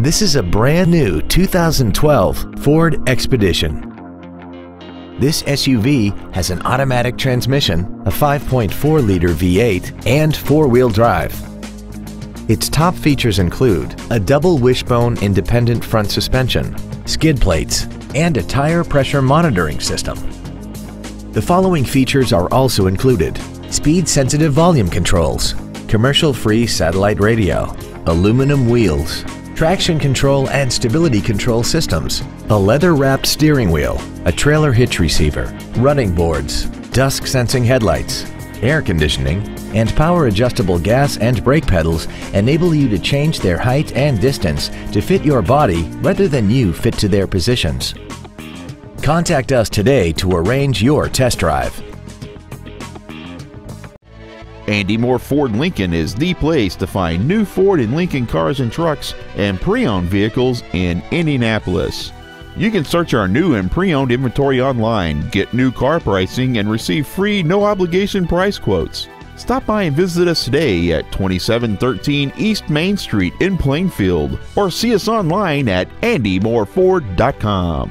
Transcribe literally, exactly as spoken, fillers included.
This is a brand new two thousand twelve Ford Expedition. This S U V has an automatic transmission, a five point four liter V eight, and four-wheel drive. Its top features include a double wishbone independent front suspension, skid plates, and a tire pressure monitoring system. The following features are also included: speed-sensitive volume controls, commercial-free satellite radio, aluminum wheels, traction control and stability control systems, a leather-wrapped steering wheel, a trailer hitch receiver, running boards, dusk-sensing headlights, air conditioning, and power-adjustable gas and brake pedals enable you to change their height and distance to fit your body rather than you fit to their positions. Contact us today to arrange your test drive. Andy Mohr Ford Lincoln is the place to find new Ford and Lincoln cars and trucks and pre-owned vehicles in Indianapolis. You can search our new and pre-owned inventory online, get new car pricing, and receive free no-obligation price quotes. Stop by and visit us today at twenty-seven thirteen East Main Street in Plainfield, or see us online at andy mohr ford dot com.